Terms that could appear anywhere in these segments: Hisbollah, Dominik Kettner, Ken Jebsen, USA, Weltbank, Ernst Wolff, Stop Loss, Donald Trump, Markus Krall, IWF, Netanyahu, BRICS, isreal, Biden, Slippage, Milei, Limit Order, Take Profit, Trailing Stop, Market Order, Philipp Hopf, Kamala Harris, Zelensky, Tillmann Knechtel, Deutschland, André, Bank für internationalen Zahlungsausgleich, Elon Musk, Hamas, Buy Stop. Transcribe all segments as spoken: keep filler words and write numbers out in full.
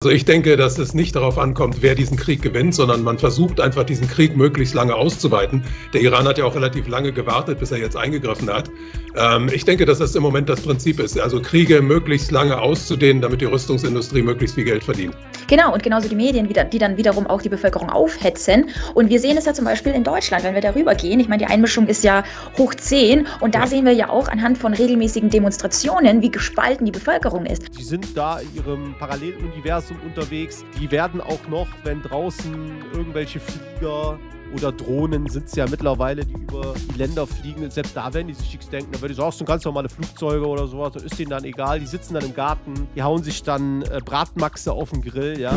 Also ich denke, dass es nicht darauf ankommt, wer diesen Krieg gewinnt, sondern man versucht einfach, diesen Krieg möglichst lange auszuweiten. Der Iran hat ja auch relativ lange gewartet, bis er jetzt eingegriffen hat. Ähm, ich denke, dass das im Moment das Prinzip ist, also Kriege möglichst lange auszudehnen, damit die Rüstungsindustrie möglichst viel Geld verdient. Genau, und genauso die Medien, die dann wiederum auch die Bevölkerung aufhetzen. Und wir sehen es ja zum Beispiel in Deutschland, wenn wir darüber gehen. Ich meine, die Einmischung ist ja hoch zehn. Und da ja. sehen wir ja auch anhand von regelmäßigen Demonstrationen, wie gespalten die Bevölkerung ist. Die sind da in ihrem Paralleluniversum unterwegs. Die werden auch noch, wenn draußen irgendwelche Flieger oder Drohnen sind es ja mittlerweile, die über die Länder fliegen, selbst da werden die sich nichts denken. Da werden die so, ach, so ganz normale Flugzeuge oder sowas, das ist denen dann egal. Die sitzen dann im Garten, die hauen sich dann äh, Bratmaxe auf den Grill, ja.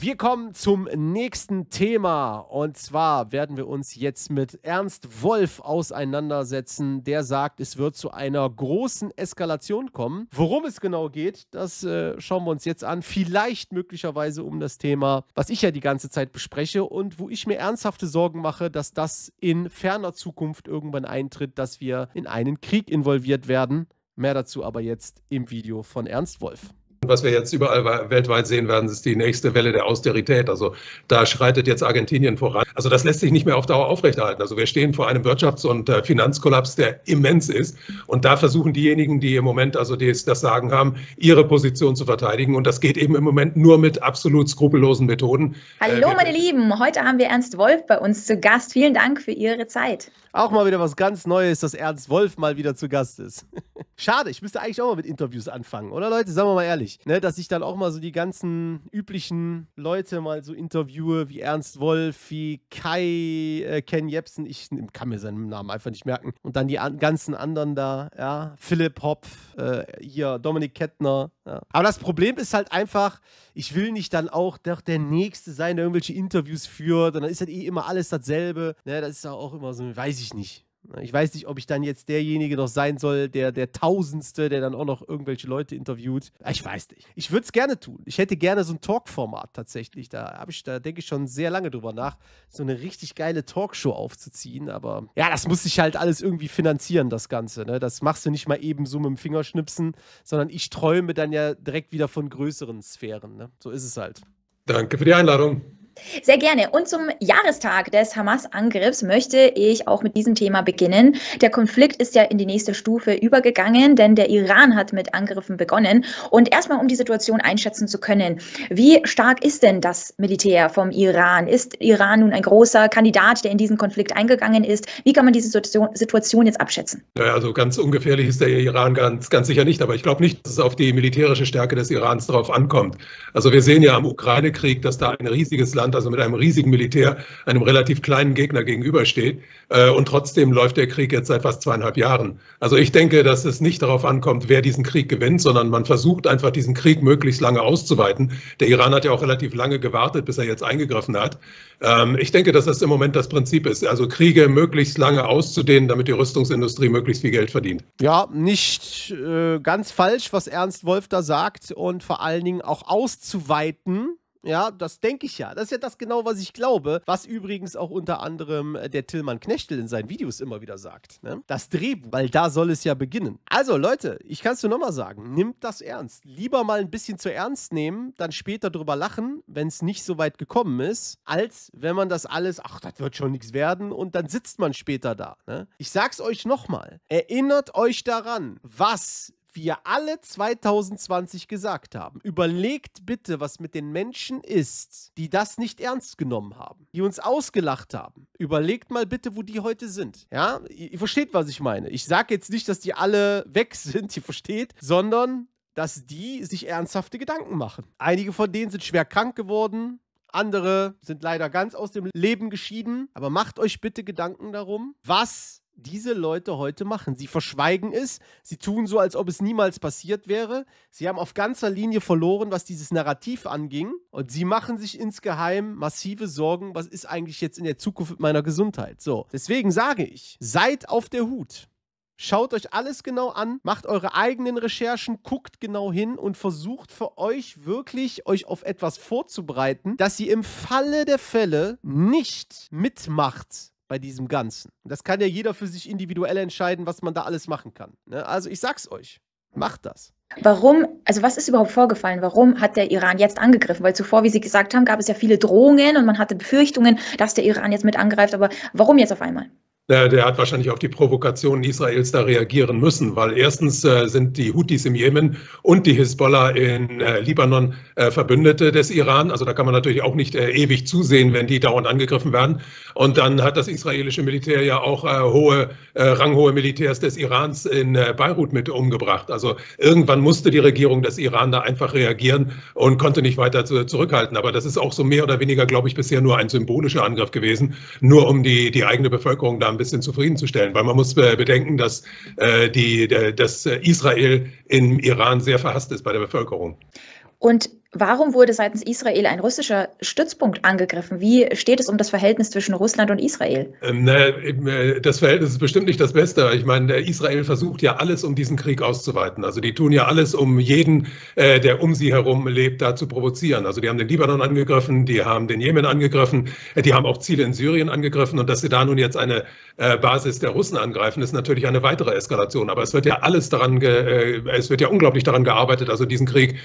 Wir kommen zum nächsten Thema und zwar werden wir uns jetzt mit Ernst Wolff auseinandersetzen, der sagt, es wird zu einer großen Eskalation kommen. Worum es genau geht, das äh, schauen wir uns jetzt an. Vielleicht möglicherweise um das Thema, was ich ja die ganze Zeit bespreche und wo ich mir ernsthafte Sorgen mache, dass das in ferner Zukunft irgendwann eintritt, dass wir in einen Krieg involviert werden. Mehr dazu aber jetzt im Video von Ernst Wolff. Was wir jetzt überall weltweit sehen werden, ist die nächste Welle der Austerität. Also da schreitet jetzt Argentinien voran. Also das lässt sich nicht mehr auf Dauer aufrechterhalten. Also wir stehen vor einem Wirtschafts- und Finanzkollaps, der immens ist. Und da versuchen diejenigen, die im Moment also das Sagen haben, ihre Position zu verteidigen. Und das geht eben im Moment nur mit absolut skrupellosen Methoden. Hallo meine Lieben, heute haben wir Ernst Wolff bei uns zu Gast. Vielen Dank für Ihre Zeit. Auch mal wieder was ganz Neues, dass Ernst Wolff mal wieder zu Gast ist. Schade, ich müsste eigentlich auch mal mit Interviews anfangen, oder Leute? Sagen wir mal ehrlich, ne, dass ich dann auch mal so die ganzen üblichen Leute mal so interviewe, wie Ernst Wolff, wie Kai, äh, Ken Jebsen, ich kann mir seinen Namen einfach nicht merken. Und dann die an ganzen anderen da, ja, Philipp Hopf, äh, hier, Dominik Kettner. Ja. Aber das Problem ist halt einfach, ich will nicht dann auch der, der Nächste sein, der irgendwelche Interviews führt und dann ist halt eh immer alles dasselbe. Ne, das ist auch immer so, weiß ich nicht. Ich weiß nicht, ob ich dann jetzt derjenige noch sein soll, der, der Tausendste, der dann auch noch irgendwelche Leute interviewt. Ich weiß nicht. Ich würde es gerne tun. Ich hätte gerne so ein Talk-Format tatsächlich. Da, hab ich, da denke ich schon sehr lange drüber nach, so eine richtig geile Talkshow aufzuziehen. Aber ja, das muss ich halt alles irgendwie finanzieren, das Ganze. Ne? Das machst du nicht mal eben so mit dem Fingerschnipsen, sondern ich träume dann ja direkt wieder von größeren Sphären. Ne? So ist es halt. Danke für die Einladung. Sehr gerne. Und zum Jahrestag des Hamas-Angriffs möchte ich auch mit diesem Thema beginnen. Der Konflikt ist ja in die nächste Stufe übergegangen, denn der Iran hat mit Angriffen begonnen. Und erstmal, um die Situation einschätzen zu können, wie stark ist denn das Militär vom Iran? Ist Iran nun ein großer Kandidat, der in diesen Konflikt eingegangen ist? Wie kann man diese Situation jetzt abschätzen? Naja, also ganz ungefährlich ist der Iran ganz, ganz sicher nicht, aber ich glaube nicht, dass es auf die militärische Stärke des Irans drauf ankommt. Also wir sehen ja am Ukraine-Krieg, dass da ein riesiges Land, also mit einem riesigen Militär, einem relativ kleinen Gegner gegenübersteht. Und trotzdem läuft der Krieg jetzt seit fast zweieinhalb Jahren. Also ich denke, dass es nicht darauf ankommt, wer diesen Krieg gewinnt, sondern man versucht einfach, diesen Krieg möglichst lange auszuweiten. Der Iran hat ja auch relativ lange gewartet, bis er jetzt eingegriffen hat. Ich denke, dass das im Moment das Prinzip ist, also Kriege möglichst lange auszudehnen, damit die Rüstungsindustrie möglichst viel Geld verdient. Ja, nicht äh, ganz falsch, was Ernst Wolff da sagt und vor allen Dingen auch auszuweiten. Ja, das denke ich ja. Das ist ja das genau, was ich glaube, was übrigens auch unter anderem der Tillmann Knechtel in seinen Videos immer wieder sagt. Ne? Das Drehbuch, weil da soll es ja beginnen. Also Leute, ich kann es nur nochmal sagen, nimmt das ernst. Lieber mal ein bisschen zu ernst nehmen, dann später drüber lachen, wenn es nicht so weit gekommen ist, als wenn man das alles, ach, das wird schon nichts werden und dann sitzt man später da. Ne? Ich sag's euch nochmal, erinnert euch daran, was wir alle zweitausendzwanzig gesagt haben. Überlegt bitte, was mit den Menschen ist, die das nicht ernst genommen haben, die uns ausgelacht haben. Überlegt mal bitte, wo die heute sind. Ja, ihr versteht, was ich meine. Ich sage jetzt nicht, dass die alle weg sind, ihr versteht, sondern, dass die sich ernsthafte Gedanken machen. Einige von denen sind schwer krank geworden. Andere sind leider ganz aus dem Leben geschieden. Aber macht euch bitte Gedanken darum, was diese Leute heute machen. Sie verschweigen es, sie tun so, als ob es niemals passiert wäre. Sie haben auf ganzer Linie verloren, was dieses Narrativ anging und sie machen sich insgeheim massive Sorgen, was ist eigentlich jetzt in der Zukunft mit meiner Gesundheit. So, deswegen sage ich, seid auf der Hut. Schaut euch alles genau an, macht eure eigenen Recherchen, guckt genau hin und versucht für euch wirklich, euch auf etwas vorzubereiten, dass ihr im Falle der Fälle nicht mitmacht bei diesem Ganzen. Das kann ja jeder für sich individuell entscheiden, was man da alles machen kann. Also ich sag's euch, macht das. Warum, also was ist überhaupt vorgefallen? Warum hat der Iran jetzt angegriffen? Weil zuvor, wie Sie gesagt haben, gab es ja viele Drohungen und man hatte Befürchtungen, dass der Iran jetzt mit angreift. Aber warum jetzt auf einmal? Der hat wahrscheinlich auf die Provokationen Israels da reagieren müssen, weil erstens äh, sind die Houthis im Jemen und die Hisbollah in äh, Libanon äh, Verbündete des Iran. Also da kann man natürlich auch nicht äh, ewig zusehen, wenn die dauernd angegriffen werden. Und dann hat das israelische Militär ja auch äh, hohe, äh, ranghohe Militärs des Irans in äh, Beirut mit umgebracht. Also irgendwann musste die Regierung des Iran da einfach reagieren und konnte nicht weiter zu, zurückhalten. Aber das ist auch so mehr oder weniger, glaube ich, bisher nur ein symbolischer Angriff gewesen, nur um die, die eigene Bevölkerung da ein bisschen zufriedenzustellen, weil man muss bedenken, dass, äh, die, dass Israel im Iran sehr verhasst ist bei der Bevölkerung. Und warum wurde seitens Israel ein russischer Stützpunkt angegriffen? Wie steht es um das Verhältnis zwischen Russland und Israel? Das Verhältnis ist bestimmt nicht das Beste. Ich meine, Israel versucht ja alles, um diesen Krieg auszuweiten. Also die tun ja alles, um jeden, der um sie herum lebt, da zu provozieren. Also die haben den Libanon angegriffen, die haben den Jemen angegriffen, die haben auch Ziele in Syrien angegriffen. Und dass sie da nun jetzt eine Basis der Russen angreifen, ist natürlich eine weitere Eskalation. Aber es wird ja alles daran, es wird ja unglaublich daran gearbeitet, also diesen Krieg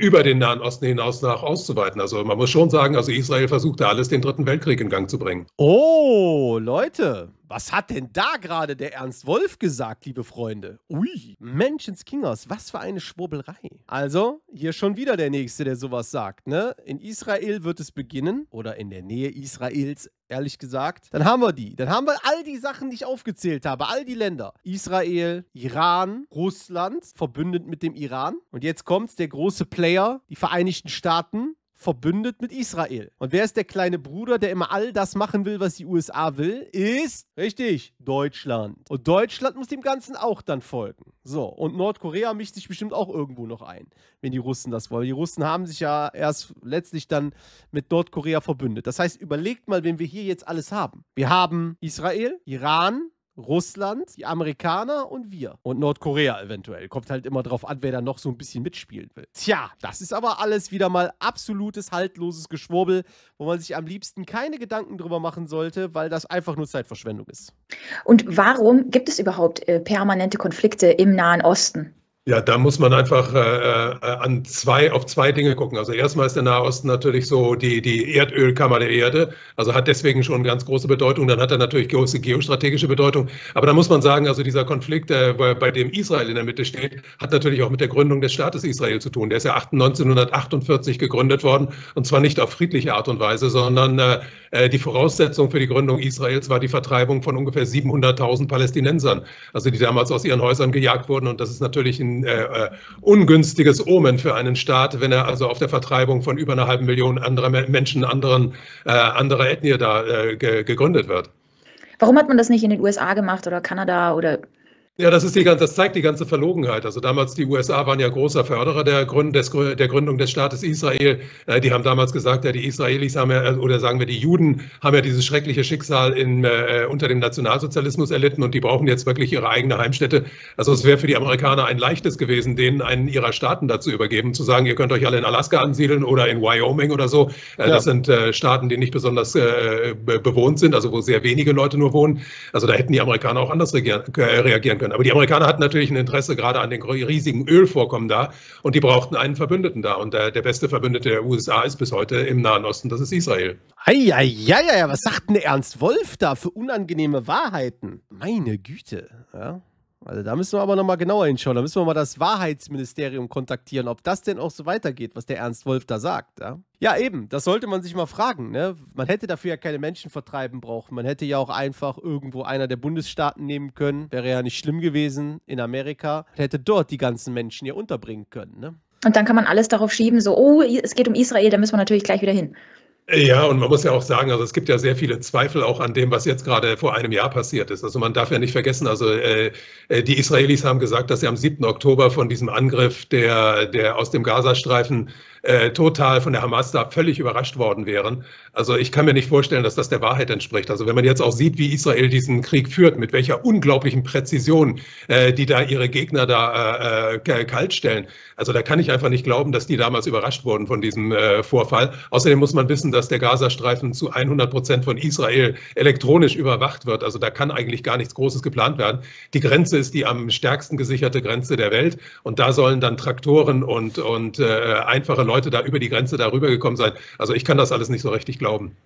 über den Nahen Osten hinaus nach auszuweiten. Also man muss schon sagen, also Israel versucht da alles, den Dritten Weltkrieg in Gang zu bringen. Oh, Leute, was hat denn da gerade der Ernst Wolff gesagt, liebe Freunde? Ui, Menschenskingers, was für eine Schwurbelei. Also, hier schon wieder der Nächste, der sowas sagt, ne? In Israel wird es beginnen, oder in der Nähe Israels, ehrlich gesagt. Dann haben wir die. Dann haben wir all die Sachen, die ich aufgezählt habe. All die Länder. Israel, Iran, Russland, verbündet mit dem Iran. Und jetzt kommt der große Player, die Vereinigten Staaten, verbündet mit Israel. Und wer ist der kleine Bruder, der immer all das machen will, was die U S A will? Ist, richtig, Deutschland. Und Deutschland muss dem Ganzen auch dann folgen. So, und Nordkorea mischt sich bestimmt auch irgendwo noch ein, wenn die Russen das wollen. Die Russen haben sich ja erst letztlich dann mit Nordkorea verbündet. Das heißt, überlegt mal, wen wir hier jetzt alles haben. Wir haben Israel, Iran, Russland, die Amerikaner und wir. Und Nordkorea eventuell. Kommt halt immer drauf an, wer da noch so ein bisschen mitspielen will. Tja, das ist aber alles wieder mal absolutes, haltloses Geschwurbel, wo man sich am liebsten keine Gedanken drüber machen sollte, weil das einfach nur Zeitverschwendung ist. Und warum gibt es überhaupt äh, permanente Konflikte im Nahen Osten? Ja, da muss man einfach äh, an zwei, auf zwei Dinge gucken. Also erstmal ist der Nahe Osten natürlich so die, die Erdölkammer der Erde, also hat deswegen schon ganz große Bedeutung. Dann hat er natürlich große geostrategische Bedeutung. Aber da muss man sagen, also dieser Konflikt, äh, bei dem Israel in der Mitte steht, hat natürlich auch mit der Gründung des Staates Israel zu tun. Der ist ja neunzehnhundertachtundvierzig gegründet worden, und zwar nicht auf friedliche Art und Weise, sondern äh, die Voraussetzung für die Gründung Israels war die Vertreibung von ungefähr siebenhunderttausend Palästinensern, also die damals aus ihren Häusern gejagt wurden. Und das ist natürlich ein Ein, äh, ungünstiges Omen für einen Staat, wenn er also auf der Vertreibung von über einer halben Million anderer Menschen, anderen, äh, anderer Ethnie da äh, ge gegründet wird. Warum hat man das nicht in den U S A gemacht oder Kanada oder? Ja, das ist die ganze, das zeigt die ganze Verlogenheit. Also damals, die U S A waren ja großer Förderer der, Gründ, des, der Gründung des Staates Israel. Äh, die haben damals gesagt, ja, die Israelis haben ja, oder sagen wir die Juden, haben ja dieses schreckliche Schicksal in, äh, unter dem Nationalsozialismus erlitten, und die brauchen jetzt wirklich ihre eigene Heimstätte. Also es wäre für die Amerikaner ein leichtes gewesen, denen einen ihrer Staaten dazu übergeben, zu sagen, ihr könnt euch alle in Alaska ansiedeln oder in Wyoming oder so. Äh, ja. Das sind äh, Staaten, die nicht besonders äh, be bewohnt sind, also wo sehr wenige Leute nur wohnen. Also da hätten die Amerikaner auch anders reagieren können. Können. Aber die Amerikaner hatten natürlich ein Interesse gerade an den riesigen Ölvorkommen da, und die brauchten einen Verbündeten da. Und der, der beste Verbündete der U S A ist bis heute im Nahen Osten, das ist Israel. Eieieiei, was sagt denn Ernst Wolff da für unangenehme Wahrheiten? Meine Güte, ja. Also da müssen wir aber nochmal genauer hinschauen. Da müssen wir mal das Wahrheitsministerium kontaktieren, ob das denn auch so weitergeht, was der Ernst Wolff da sagt. Ja, ja eben, das sollte man sich mal fragen. Ne? Man hätte dafür ja keine Menschen vertreiben brauchen. Man hätte ja auch einfach irgendwo einer der Bundesstaaten nehmen können. Wäre ja nicht schlimm gewesen in Amerika. Man hätte dort die ganzen Menschen ja unterbringen können. Ne? Und dann kann man alles darauf schieben, so, oh, es geht um Israel, da müssen wir natürlich gleich wieder hin. Ja, und man muss ja auch sagen, also es gibt ja sehr viele Zweifel auch an dem, was jetzt gerade vor einem Jahr passiert ist. Also man darf ja nicht vergessen, also äh, die Israelis haben gesagt, dass sie am siebten Oktober von diesem Angriff der, der aus dem Gazastreifen äh, total von der Hamas da völlig überrascht worden wären. Also ich kann mir nicht vorstellen, dass das der Wahrheit entspricht. Also wenn man jetzt auch sieht, wie Israel diesen Krieg führt, mit welcher unglaublichen Präzision äh, die da ihre Gegner da äh, kaltstellen. Also da kann ich einfach nicht glauben, dass die damals überrascht wurden von diesem äh, Vorfall. Außerdem muss man wissen, dass der Gazastreifen zu hundert Prozent von Israel elektronisch überwacht wird. Also da kann eigentlich gar nichts Großes geplant werden. Die Grenze ist die am stärksten gesicherte Grenze der Welt. Und da sollen dann Traktoren und, und äh, einfache Leute da über die Grenze darüber gekommen sein. Also ich kann das alles nicht so richtig glauben.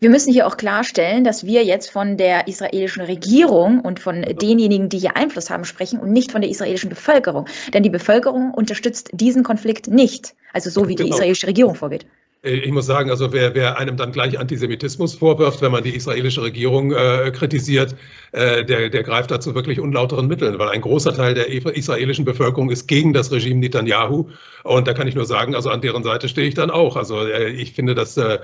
Wir müssen hier auch klarstellen, dass wir jetzt von der israelischen Regierung und von denjenigen, die hier Einfluss haben, sprechen und nicht von der israelischen Bevölkerung. Denn die Bevölkerung unterstützt diesen Konflikt nicht, also so wie die Genau. israelische Regierung vorgeht. Ich muss sagen, also wer, wer einem dann gleich Antisemitismus vorwirft, wenn man die israelische Regierung äh, kritisiert, äh, der, der greift dazu wirklich unlauteren Mitteln, weil ein großer Teil der israelischen Bevölkerung ist gegen das Regime Netanyahu. Und da kann ich nur sagen, also an deren Seite stehe ich dann auch. Also äh, ich finde, dass äh,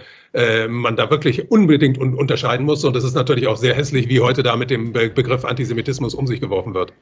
man da wirklich unbedingt un- unterscheiden muss. Und es ist natürlich auch sehr hässlich, wie heute da mit dem Be- Begriff Antisemitismus um sich geworfen wird.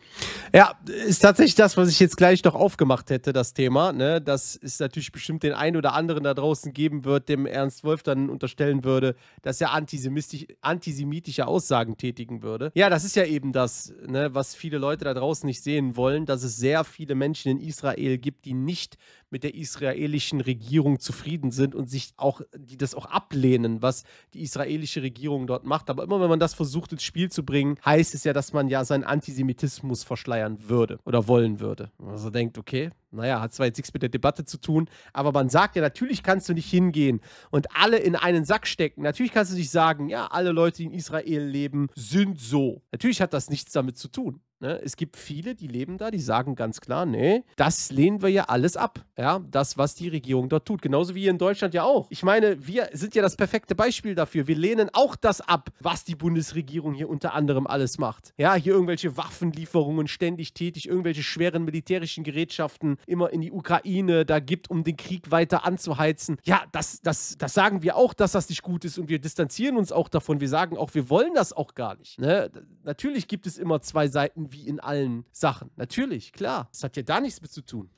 Ja, ist tatsächlich das, was ich jetzt gleich noch aufgemacht hätte, das Thema, ne? Dass es natürlich bestimmt den einen oder anderen da draußen gibt, wird, dem Ernst Wolff dann unterstellen würde, dass er antisemitische Aussagen tätigen würde. Ja, das ist ja eben das, ne, was viele Leute da draußen nicht sehen wollen, dass es sehr viele Menschen in Israel gibt, die nicht mit der israelischen Regierung zufrieden sind und sich auch, die das auch ablehnen, was die israelische Regierung dort macht. Aber immer wenn man das versucht ins Spiel zu bringen, heißt es ja, dass man ja seinen Antisemitismus verschleiern würde oder wollen würde. Also denkt, okay, naja, hat zwar jetzt nichts mit der Debatte zu tun, aber man sagt ja, natürlich kannst du nicht hingehen und alle in einen Sack stecken. Natürlich kannst du nicht sagen, ja, alle Leute, die in Israel leben, sind so. Natürlich hat das nichts damit zu tun. Ne? Es gibt viele, die leben da, die sagen ganz klar, nee, das lehnen wir ja alles ab. Ja, das, was die Regierung dort tut. Genauso wie hier in Deutschland ja auch. Ich meine, wir sind ja das perfekte Beispiel dafür. Wir lehnen auch das ab, was die Bundesregierung hier unter anderem alles macht. Ja, hier irgendwelche Waffenlieferungen ständig tätig, irgendwelche schweren militärischen Gerätschaften immer in die Ukraine da gibt, um den Krieg weiter anzuheizen. Ja, das, das, das sagen wir auch, dass das nicht gut ist und wir distanzieren uns auch davon. Wir sagen auch, wir wollen das auch gar nicht. Ne? Natürlich gibt es immer zwei Seiten, wie in allen Sachen. Natürlich, klar. Das hat ja da nichts mit zu tun.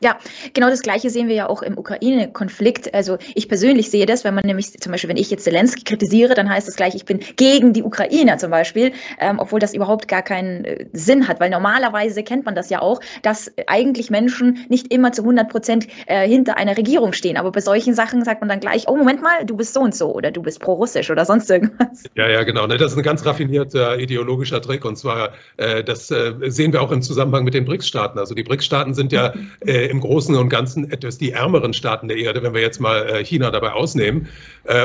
Ja, genau das Gleiche sehen wir ja auch im Ukraine-Konflikt. Also ich persönlich sehe das, wenn man nämlich zum Beispiel, wenn ich jetzt Zelensky kritisiere, dann heißt das gleich, ich bin gegen die Ukrainer zum Beispiel, ähm, obwohl das überhaupt gar keinen äh, Sinn hat, weil normalerweise kennt man das ja auch, dass eigentlich Menschen nicht immer zu hundert Prozent äh, hinter einer Regierung stehen. Aber bei solchen Sachen sagt man dann gleich, oh Moment mal, du bist so und so oder du bist pro-russisch oder sonst irgendwas. Ja, ja, genau. Das ist ein ganz raffinierter ideologischer Trick und zwar, äh, das äh, sehen wir auch im Zusammenhang mit den BRICS-Staaten. Also die BRICS-Staaten sind ja äh, im Großen und Ganzen etwas die ärmeren Staaten der Erde, wenn wir jetzt mal China dabei ausnehmen.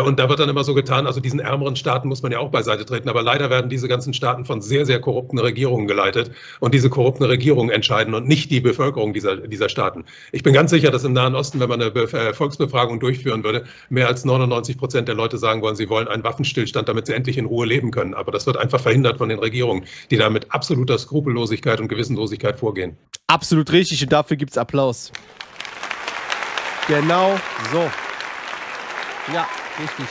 Und da wird dann immer so getan, also diesen ärmeren Staaten muss man ja auch beiseite treten. Aber leider werden diese ganzen Staaten von sehr, sehr korrupten Regierungen geleitet. Und diese korrupten Regierungen entscheiden und nicht die Bevölkerung dieser, dieser Staaten. Ich bin ganz sicher, dass im Nahen Osten, wenn man eine Volksbefragung durchführen würde, mehr als neunundneunzig Prozent der Leute sagen wollen, sie wollen einen Waffenstillstand, damit sie endlich in Ruhe leben können. Aber das wird einfach verhindert von den Regierungen, die da mit absoluter Skrupellosigkeit und Gewissenlosigkeit vorgehen. Absolut richtig und dafür gibt es Applaus. Genau so. Ja, richtig.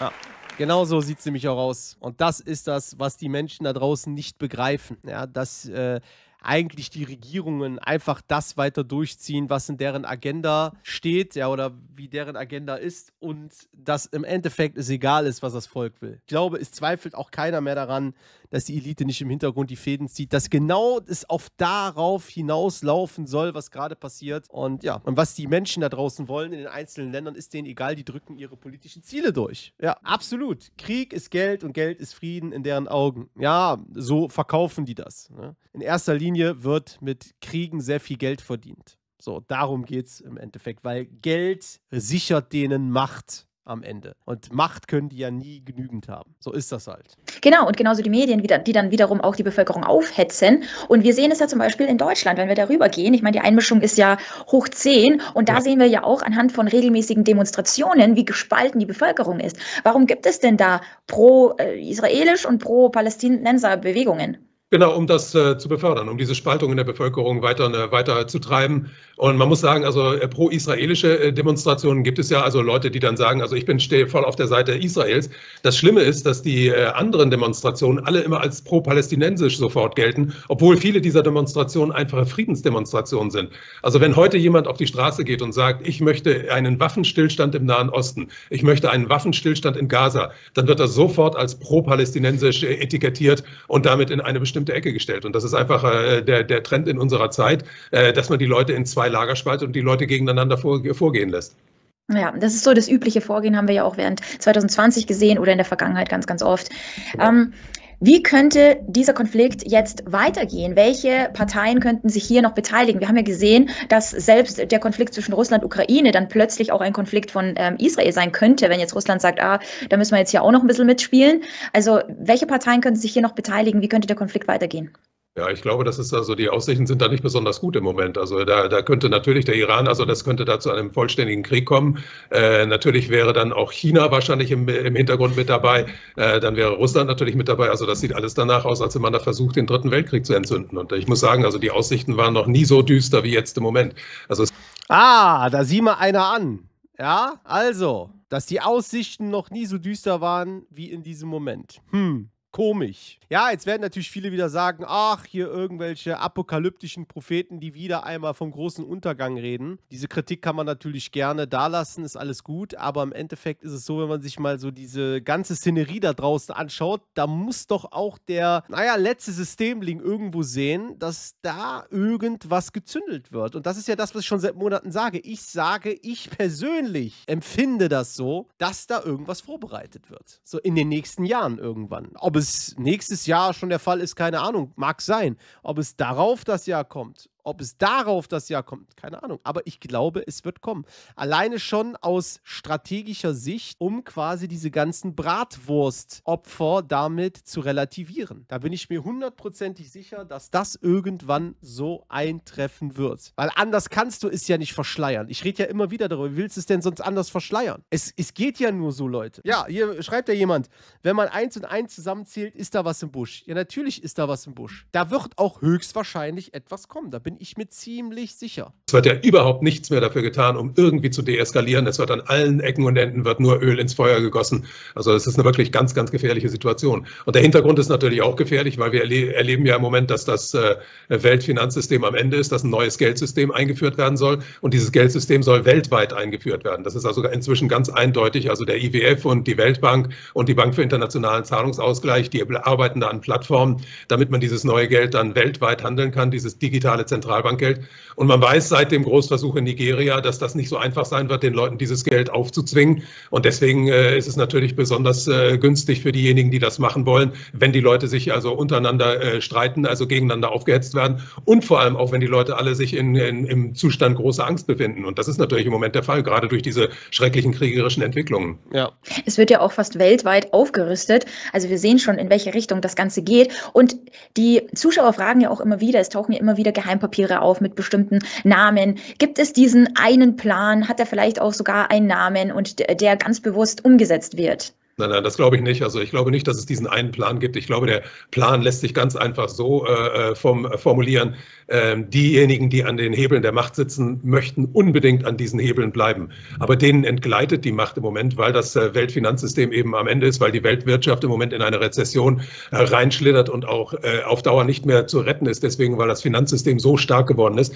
Ja. Genau so sieht es nämlich auch aus. Und das ist das, was die Menschen da draußen nicht begreifen. Ja, dass äh, eigentlich die Regierungen einfach das weiter durchziehen, was in deren Agenda steht, ja, oder wie deren Agenda ist und dass im Endeffekt es egal ist, was das Volk will. Ich glaube, es zweifelt auch keiner mehr daran, dass die Elite nicht im Hintergrund die Fäden zieht, dass genau es auf darauf hinauslaufen soll, was gerade passiert. Und ja, und was die Menschen da draußen wollen in den einzelnen Ländern, ist denen egal, die drücken ihre politischen Ziele durch. Ja, absolut. Krieg ist Geld und Geld ist Frieden in deren Augen. Ja, so verkaufen die das. Ne? In erster Linie wird mit Kriegen sehr viel Geld verdient. So, darum geht es im Endeffekt, weil Geld sichert denen Macht am Ende. Und Macht können die ja nie genügend haben. So ist das halt. Genau, und genauso die Medien, die dann wiederum auch die Bevölkerung aufhetzen. Und wir sehen es ja zum Beispiel in Deutschland, wenn wir darüber gehen. Ich meine, die Einmischung ist ja hoch zehn. Und da ja. sehen wir ja auch anhand von regelmäßigen Demonstrationen, wie gespalten die Bevölkerung ist. Warum gibt es denn da pro-israelisch und pro-palästinenser Bewegungen? Genau, um das äh, zu befördern, um diese Spaltung in der Bevölkerung weiter, äh, weiter zu treiben. Und man muss sagen, also äh, pro-israelische äh, Demonstrationen gibt es ja, also Leute, die dann sagen, also ich bin stehe voll auf der Seite Israels. Das Schlimme ist, dass die äh, anderen Demonstrationen alle immer als pro-palästinensisch sofort gelten, obwohl viele dieser Demonstrationen einfache Friedensdemonstrationen sind. Also wenn heute jemand auf die Straße geht und sagt, ich möchte einen Waffenstillstand im Nahen Osten, ich möchte einen Waffenstillstand in Gaza, dann wird das sofort als pro-palästinensisch äh, etikettiert und damit in eine bestimmte der Ecke gestellt. Und das ist einfach äh, der, der Trend in unserer Zeit, äh, dass man die Leute in zwei Lager spaltet und die Leute gegeneinander vor, vorgehen lässt. Ja, das ist so das übliche Vorgehen, haben wir ja auch während zwanzig zwanzig gesehen oder in der Vergangenheit ganz, ganz oft. Genau. Ähm, wie könnte dieser Konflikt jetzt weitergehen? Welche Parteien könnten sich hier noch beteiligen? Wir haben ja gesehen, dass selbst der Konflikt zwischen Russland und Ukraine dann plötzlich auch ein Konflikt von ähm, Israel sein könnte, wenn jetzt Russland sagt, ah, da müssen wir jetzt hier auch noch ein bisschen mitspielen. Also welche Parteien könnten sich hier noch beteiligen? Wie könnte der Konflikt weitergehen? Ja, ich glaube, das ist also, die Aussichten sind da nicht besonders gut im Moment. Also da, da könnte natürlich der Iran, also das könnte da zu einem vollständigen Krieg kommen. Äh, natürlich wäre dann auch China wahrscheinlich im, im Hintergrund mit dabei. Äh, dann wäre Russland natürlich mit dabei. Also das sieht alles danach aus, als wenn man da versucht, den Dritten Weltkrieg zu entzünden. Und ich muss sagen, also die Aussichten waren noch nie so düster wie jetzt im Moment. Also ah, da sieh mal einer an. Ja, also, dass die Aussichten noch nie so düster waren wie in diesem Moment. Hm. Komisch. Ja, jetzt werden natürlich viele wieder sagen, ach, hier irgendwelche apokalyptischen Propheten, die wieder einmal vom großen Untergang reden. Diese Kritik kann man natürlich gerne da lassen, ist alles gut, aber im Endeffekt ist es so, wenn man sich mal so diese ganze Szenerie da draußen anschaut, da muss doch auch der, naja, letzte Systemling irgendwo sehen, dass da irgendwas gezündelt wird. Und das ist ja das, was ich schon seit Monaten sage. Ich sage, ich persönlich empfinde das so, dass da irgendwas vorbereitet wird. So in den nächsten Jahren irgendwann. Ob es nächstes Jahr schon der Fall ist, keine Ahnung, mag sein. Ob es darauf das Jahr kommt, ob es darauf das Jahr kommt, keine Ahnung. Aber ich glaube, es wird kommen. Alleine schon aus strategischer Sicht, um quasi diese ganzen Bratwurstopfer damit zu relativieren. Da bin ich mir hundertprozentig sicher, dass das irgendwann so eintreffen wird. Weil anders kannst du es ja nicht verschleiern. Ich rede ja immer wieder darüber, wie willst du es denn sonst anders verschleiern? Es, es geht ja nur so, Leute. Ja, hier schreibt ja jemand, wenn man eins und eins zusammenzählt, ist da was im Busch. Ja, natürlich ist da was im Busch. Da wird auch höchstwahrscheinlich etwas kommen. Da bin Bin ich mir ziemlich sicher. Es wird ja überhaupt nichts mehr dafür getan, um irgendwie zu deeskalieren. Es wird an allen Ecken und Enden wird nur Öl ins Feuer gegossen. Also es ist eine wirklich ganz, ganz gefährliche Situation. Und der Hintergrund ist natürlich auch gefährlich, weil wir erle erleben ja im Moment, dass das äh, Weltfinanzsystem am Ende ist, dass ein neues Geldsystem eingeführt werden soll. Und dieses Geldsystem soll weltweit eingeführt werden. Das ist also inzwischen ganz eindeutig. Also der I W F und die Weltbank und die Bank für internationalen Zahlungsausgleich, die arbeiten da an Plattformen, damit man dieses neue Geld dann weltweit handeln kann, dieses digitale Zentrum. Zentralbankgeld. Und man weiß seit dem Großversuch in Nigeria, dass das nicht so einfach sein wird, den Leuten dieses Geld aufzuzwingen. Und deswegen äh, ist es natürlich besonders äh, günstig für diejenigen, die das machen wollen, wenn die Leute sich also untereinander äh, streiten, also gegeneinander aufgehetzt werden. Und vor allem auch, wenn die Leute alle sich in, in, im Zustand großer Angst befinden. Und das ist natürlich im Moment der Fall, gerade durch diese schrecklichen kriegerischen Entwicklungen. Ja. Es wird ja auch fast weltweit aufgerüstet. Also wir sehen schon, in welche Richtung das Ganze geht. Und die Zuschauer fragen ja auch immer wieder, es tauchen ja immer wieder Geheimpapiere auf mit bestimmten Namen. Gibt es diesen einen Plan? Hat er vielleicht auch sogar einen Namen und der, der ganz bewusst umgesetzt wird? Nein, nein, das glaube ich nicht. Also ich glaube nicht, dass es diesen einen Plan gibt. Ich glaube, der Plan lässt sich ganz einfach so äh, vom, formulieren. Ähm, diejenigen, die an den Hebeln der Macht sitzen, möchten unbedingt an diesen Hebeln bleiben. Aber denen entgleitet die Macht im Moment, weil das äh, Weltfinanzsystem eben am Ende ist, weil die Weltwirtschaft im Moment in eine Rezession äh, reinschlittert und auch äh, auf Dauer nicht mehr zu retten ist. Deswegen, weil das Finanzsystem so stark geworden ist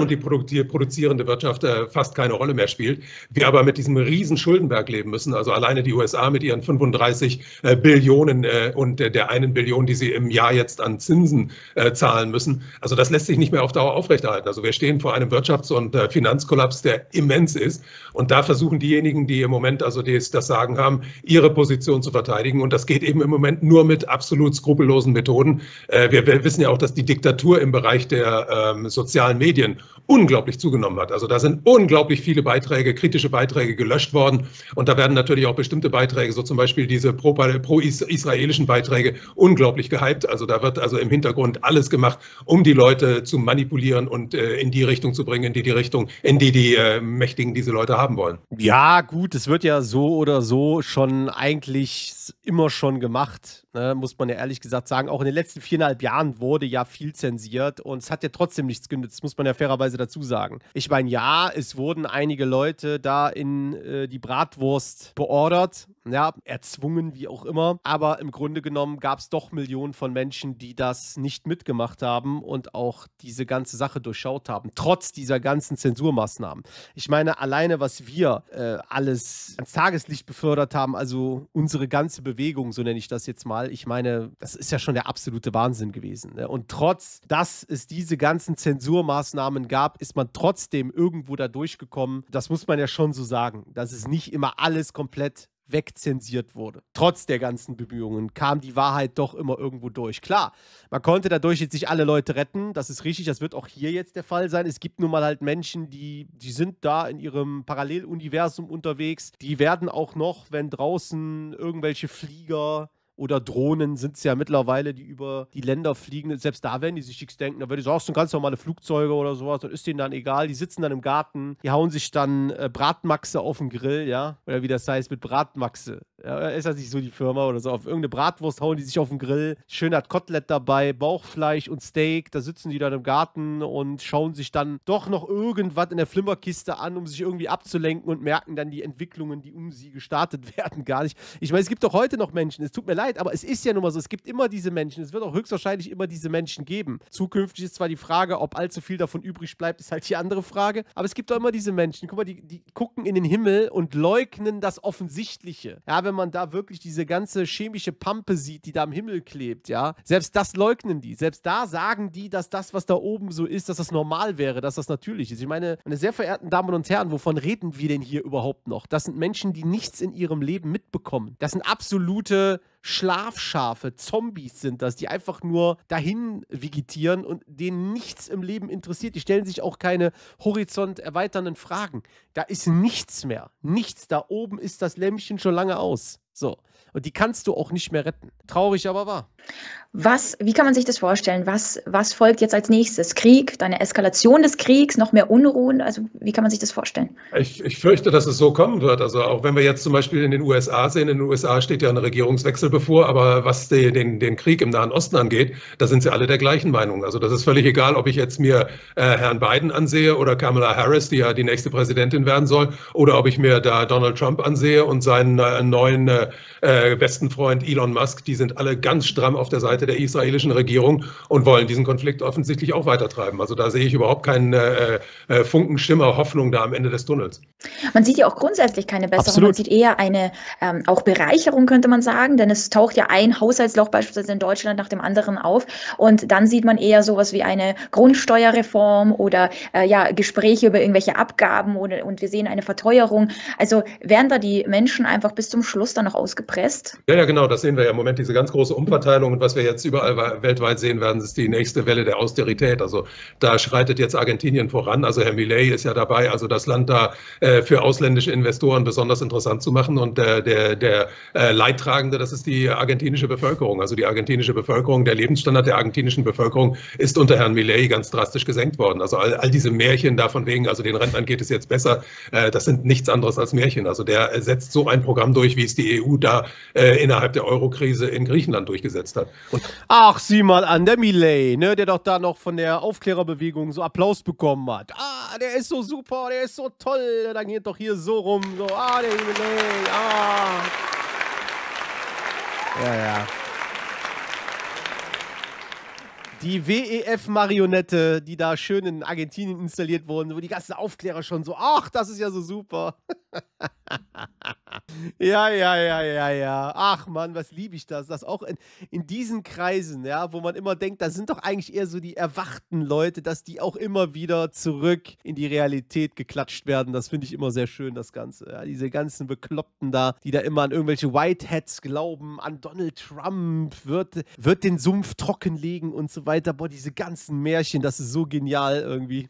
und die produzierende Wirtschaft äh, fast keine Rolle mehr spielt. Wir aber mit diesem riesen Schuldenberg leben müssen. Also alleine die U S A mit ihren fünfunddreißig äh, Billionen äh, und äh, der einen Billion, die sie im Jahr jetzt an Zinsen äh, zahlen müssen. Also das lässt sich nicht mehr auf Dauer aufrechterhalten. Also wir stehen vor einem Wirtschafts- und äh, Finanzkollaps, der immens ist. Und da versuchen diejenigen, die im Moment also das, das Sagen haben, ihre Position zu verteidigen. Und das geht eben im Moment nur mit absolut skrupellosen Methoden. Äh, wir, wir wissen ja auch, dass die Diktatur im Bereich der ähm, sozialen Medien unglaublich zugenommen hat. Also da sind unglaublich viele Beiträge, kritische Beiträge gelöscht worden. Und da werden natürlich auch bestimmte Beiträge, so zum Beispiel diese pro-israelischen Beiträge, unglaublich gehypt. Also da wird also im Hintergrund alles gemacht, um die Leute zu manipulieren und äh, in die Richtung zu bringen, in die die Richtung, in die die äh, Mächtigen diese Leute haben wollen. Ja, gut, es wird ja so oder so schon eigentlich immer schon gemacht. ne, muss man ja ehrlich gesagt sagen. Auch in den letzten viereinhalb Jahren wurde ja viel zensiert und es hat ja trotzdem nichts genützt, muss man ja fairerweise dazu sagen. Ich meine, ja, es wurden einige Leute da in äh, die Bratwurst beordert, ja, erzwungen, wie auch immer. Aber im Grunde genommen gab es doch Millionen von Menschen, die das nicht mitgemacht haben und auch diese ganze Sache durchschaut haben, trotz dieser ganzen Zensurmaßnahmen. Ich meine, alleine, was wir äh, alles ans Tageslicht befördert haben, also unsere ganze Bewegung, so nenne ich das jetzt mal, ich meine, das ist ja schon der absolute Wahnsinn gewesen, ne? Und trotz, dass es diese ganzen Zensurmaßnahmen gab, ist man trotzdem irgendwo da durchgekommen. Das muss man ja schon so sagen, dass es nicht immer alles komplett wegzensiert wurde. Trotz der ganzen Bemühungen kam die Wahrheit doch immer irgendwo durch. Klar, man konnte dadurch jetzt nicht alle Leute retten, das ist richtig, das wird auch hier jetzt der Fall sein. Es gibt nun mal halt Menschen, die, die sind da in ihrem Paralleluniversum unterwegs, die werden auch noch, wenn draußen irgendwelche Flieger oder Drohnen sind es ja mittlerweile, die über die Länder fliegen. Selbst da werden die sich nichts denken. Da werden die sagen, das sind ganz normale Flugzeuge oder sowas. Dann ist denen dann egal. Die sitzen dann im Garten, die hauen sich dann äh, Bratmaxe auf den Grill, ja. Oder wie das heißt, mit Bratmaxe. Ja, ist das nicht so die Firma oder so? Auf irgendeine Bratwurst hauen die sich auf den Grill. Schön hat Kotelett dabei, Bauchfleisch und Steak. Da sitzen die dann im Garten und schauen sich dann doch noch irgendwas in der Flimmerkiste an, um sich irgendwie abzulenken, und merken dann die Entwicklungen, die um sie gestartet werden, gar nicht. Ich meine, es gibt doch heute noch Menschen, es tut mir leid, aber es ist ja nun mal so, es gibt immer diese Menschen, es wird auch höchstwahrscheinlich immer diese Menschen geben. Zukünftig ist zwar die Frage, ob allzu viel davon übrig bleibt, ist halt die andere Frage, aber es gibt auch immer diese Menschen, guck mal, die, die gucken in den Himmel und leugnen das Offensichtliche. Ja, wenn man da wirklich diese ganze chemische Pampe sieht, die da am Himmel klebt, ja, selbst das leugnen die, selbst da sagen die, dass das, was da oben so ist, dass das normal wäre, dass das natürlich ist. Ich meine, meine sehr verehrten Damen und Herren, wovon reden wir denn hier überhaupt noch? Das sind Menschen, die nichts in ihrem Leben mitbekommen. Das sind absolute Schlafschafe, Zombies sind das, die einfach nur dahin vegetieren und denen nichts im Leben interessiert. Die stellen sich auch keine horizonterweiternden Fragen. Da ist nichts mehr. Nichts. Da oben ist das Lämpchen schon lange aus. So. Und die kannst du auch nicht mehr retten. Traurig, aber wahr. Was, wie kann man sich das vorstellen? Was, was folgt jetzt als nächstes? Krieg, dann eine Eskalation des Kriegs, noch mehr Unruhen? Also wie kann man sich das vorstellen? Ich, ich fürchte, dass es so kommen wird. Also auch wenn wir jetzt zum Beispiel in den U S A sehen, in den U S A steht ja ein Regierungswechsel bevor, aber was die, den, den Krieg im Nahen Osten angeht, da sind sie alle der gleichen Meinung. Also das ist völlig egal, ob ich jetzt mir äh, Herrn Biden ansehe oder Kamala Harris, die ja die nächste Präsidentin werden soll, oder ob ich mir da Donald Trump ansehe und seinen äh, neuen äh, Äh, besten Freund Elon Musk, die sind alle ganz stramm auf der Seite der israelischen Regierung und wollen diesen Konflikt offensichtlich auch weitertreiben. Also da sehe ich überhaupt keinen äh, äh, Funken Schimmer Hoffnung da am Ende des Tunnels. Man sieht ja auch grundsätzlich keine Besserung. Absolut. Man sieht eher eine ähm, auch Bereicherung, könnte man sagen, denn es taucht ja ein Haushaltsloch beispielsweise in Deutschland nach dem anderen auf, und dann sieht man eher sowas wie eine Grundsteuerreform oder äh, ja, Gespräche über irgendwelche Abgaben, oder, und wir sehen eine Verteuerung. Also werden da die Menschen einfach bis zum Schluss dann noch ausgepresst? Ja, ja, genau, das sehen wir ja im Moment, diese ganz große Umverteilung, und was wir jetzt überall weltweit sehen werden, ist die nächste Welle der Austerität. Also da schreitet jetzt Argentinien voran, also Herr Milei ist ja dabei, also das Land da äh, für ausländische Investoren besonders interessant zu machen, und äh, der, der äh, Leidtragende, das ist die argentinische Bevölkerung, also die argentinische Bevölkerung, der Lebensstandard der argentinischen Bevölkerung ist unter Herrn Milei ganz drastisch gesenkt worden. Also all, all diese Märchen davon wegen, also den Rentnern geht es jetzt besser, äh, das sind nichts anderes als Märchen. Also der setzt so ein Programm durch, wie es die E U da äh, innerhalb der Euro-Krise in Griechenland durchgesetzt hat. Und ach, sieh mal an, der Milei, ne, der doch da noch von der Aufklärerbewegung so Applaus bekommen hat. Ah, der ist so super, der ist so toll, dann geht doch hier so rum, so, ah, der Milei, ah. Ja, ja. Die W E F-Marionette, die da schön in Argentinien installiert wurden, wo die ganzen Aufklärer schon so, ach, das ist ja so super. Ja, ja, ja, ja, ja. Ach Mann, was liebe ich das. Das auch in, in diesen Kreisen, ja, wo man immer denkt, das sind doch eigentlich eher so die erwachten Leute, dass die auch immer wieder zurück in die Realität geklatscht werden. Das finde ich immer sehr schön, das Ganze. Ja, diese ganzen Bekloppten da, die da immer an irgendwelche Whiteheads glauben, an Donald Trump, wird, wird den Sumpf trockenlegen und so weiter. Boah, diese ganzen Märchen, das ist so genial irgendwie.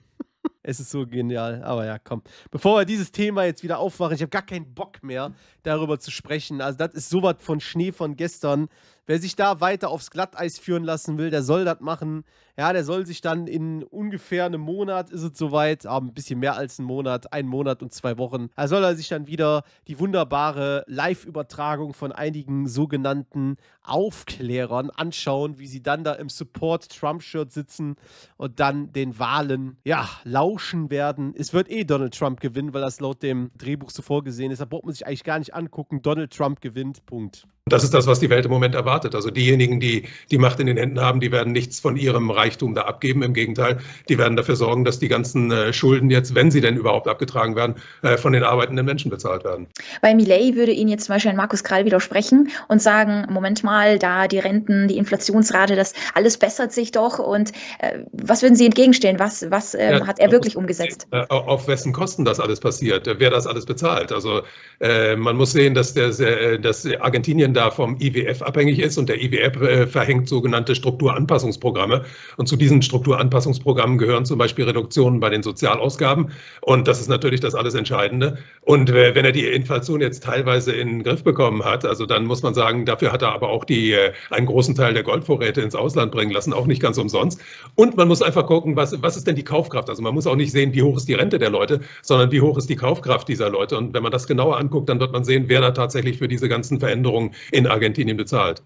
Es ist so genial. Aber ja, komm. Bevor wir dieses Thema jetzt wieder aufmachen, ich habe gar keinen Bock mehr, darüber zu sprechen. Also das ist sowas von Schnee von gestern. Wer sich da weiter aufs Glatteis führen lassen will, der soll das machen. Ja, der soll sich dann in ungefähr einem Monat, ist es soweit, aber ein bisschen mehr als einen Monat, einen Monat und zwei Wochen, da soll er sich dann wieder die wunderbare Live-Übertragung von einigen sogenannten Aufklärern anschauen, wie sie dann da im Support-Trump-Shirt sitzen und dann den Wahlen, ja, lauschen werden. Es wird eh Donald Trump gewinnen, weil das laut dem Drehbuch so vorgesehen ist. Da braucht man sich eigentlich gar nicht angucken. Donald Trump gewinnt, Punkt. Das ist das, was die Welt im Moment erwartet. Also diejenigen, die die Macht in den Händen haben, die werden nichts von ihrem Reichtum da abgeben. Im Gegenteil, die werden dafür sorgen, dass die ganzen äh, Schulden jetzt, wenn sie denn überhaupt abgetragen werden, äh, von den arbeitenden Menschen bezahlt werden. Weil Milei würde Ihnen jetzt zum Beispiel an Markus Krall widersprechen und sagen, Moment mal, da die Renten, die Inflationsrate, das alles bessert sich doch. Und äh, was würden Sie entgegenstellen? Was, was äh, ja, hat er wirklich muss, umgesetzt? Äh, auf wessen Kosten das alles passiert? Wer das alles bezahlt? Also äh, man muss sehen, dass, der, äh, dass Argentinien da vom I W F abhängig ist und der I W F äh, verhängt sogenannte Strukturanpassungsprogramme. Und zu diesen Strukturanpassungsprogrammen gehören zum Beispiel Reduktionen bei den Sozialausgaben. Und das ist natürlich das alles Entscheidende. Und äh, wenn er die Inflation jetzt teilweise in den Griff bekommen hat, also dann muss man sagen, dafür hat er aber auch die, äh, einen großen Teil der Goldvorräte ins Ausland bringen lassen, auch nicht ganz umsonst. Und man muss einfach gucken, was, was ist denn die Kaufkraft? Also man muss auch nicht sehen, wie hoch ist die Rente der Leute, sondern wie hoch ist die Kaufkraft dieser Leute. Und wenn man das genauer anguckt, dann wird man sehen, wer da tatsächlich für diese ganzen Veränderungen in Argentinien bezahlt.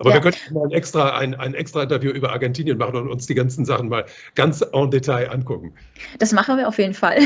Aber ja, wir könnten mal ein extra, ein, ein extra Interview über Argentinien machen und uns die ganzen Sachen mal ganz en Detail angucken. Das machen wir auf jeden Fall.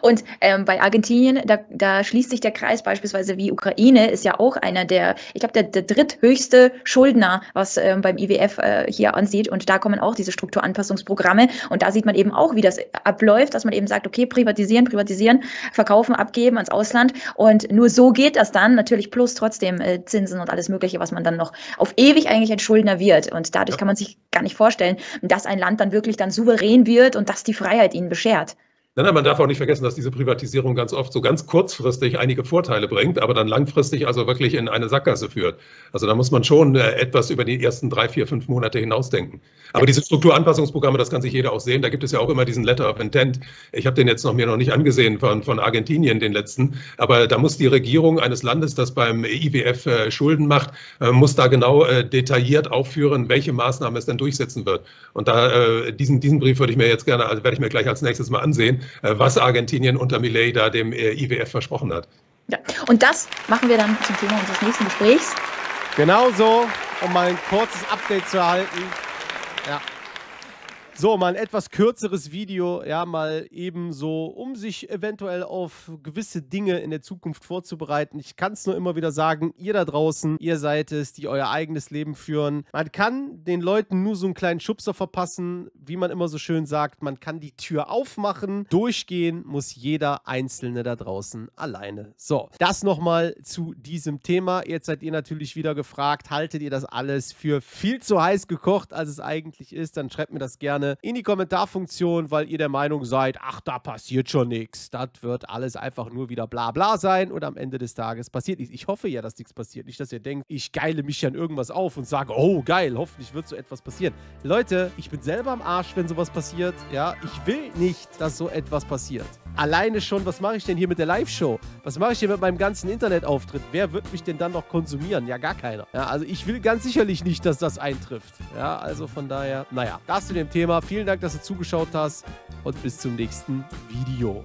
Und ähm, bei Argentinien, da, da schließt sich der Kreis, beispielsweise wie Ukraine, ist ja auch einer der, ich glaube, der, der dritthöchste Schuldner, was ähm, beim I W F äh, hier ansieht. Und da kommen auch diese Strukturanpassungsprogramme. Und da sieht man eben auch, wie das abläuft, dass man eben sagt, okay, privatisieren, privatisieren, verkaufen, abgeben ans Ausland. Und nur so geht das dann. Natürlich plus trotzdem äh, Zinsen und alles Mögliche, was man dann noch auf ewig eigentlich ein Schuldner wird. Und dadurch kann man sich gar nicht vorstellen, dass ein Land dann wirklich dann souverän wird und dass die Freiheit ihnen beschert. Nein, nein, man darf auch nicht vergessen, dass diese Privatisierung ganz oft so ganz kurzfristig einige Vorteile bringt, aber dann langfristig also wirklich in eine Sackgasse führt. Also da muss man schon etwas über die ersten drei, vier, fünf Monate hinausdenken. Aber diese Strukturanpassungsprogramme, das kann sich jeder auch sehen, da gibt es ja auch immer diesen Letter of Intent. Ich habe den jetzt noch mir noch nicht angesehen von, von Argentinien, den letzten. Aber da muss die Regierung eines Landes, das beim I W F äh, Schulden macht, äh, muss da genau äh, detailliert aufführen, welche Maßnahmen es denn durchsetzen wird. Und da äh, diesen, diesen Brief würde ich mir jetzt gerne, also werde ich mir gleich als nächstes mal ansehen, was Argentinien unter Milei da dem I W F versprochen hat. Ja, und das machen wir dann zum Thema unseres nächsten Gesprächs. Genau so, um mal ein kurzes Update zu erhalten. Ja. So, mal ein etwas kürzeres Video, ja, mal eben so, um sich eventuell auf gewisse Dinge in der Zukunft vorzubereiten. Ich kann es nur immer wieder sagen, ihr da draußen, ihr seid es, die euer eigenes Leben führen. Man kann den Leuten nur so einen kleinen Schubser verpassen, wie man immer so schön sagt, man kann die Tür aufmachen, durchgehen muss jeder Einzelne da draußen alleine. So, das nochmal zu diesem Thema. Jetzt seid ihr natürlich wieder gefragt, haltet ihr das alles für viel zu heiß gekocht, als es eigentlich ist, dann schreibt mir das gerne in die Kommentarfunktion, weil ihr der Meinung seid, ach, da passiert schon nichts. Das wird alles einfach nur wieder bla bla sein und am Ende des Tages passiert nichts. Ich hoffe ja, dass nichts passiert. Nicht, dass ihr denkt, ich geile mich an irgendwas auf und sage, oh geil, hoffentlich wird so etwas passieren. Leute, ich bin selber am Arsch, wenn sowas passiert. Ja, ich will nicht, dass so etwas passiert. Alleine schon, was mache ich denn hier mit der Live-Show? Was mache ich denn mit meinem ganzen Internetauftritt? Wer wird mich denn dann noch konsumieren? Ja, gar keiner. Ja, also ich will ganz sicherlich nicht, dass das eintrifft. Ja, also von daher, naja, das zu dem Thema. Vielen Dank, dass du zugeschaut hast und bis zum nächsten Video.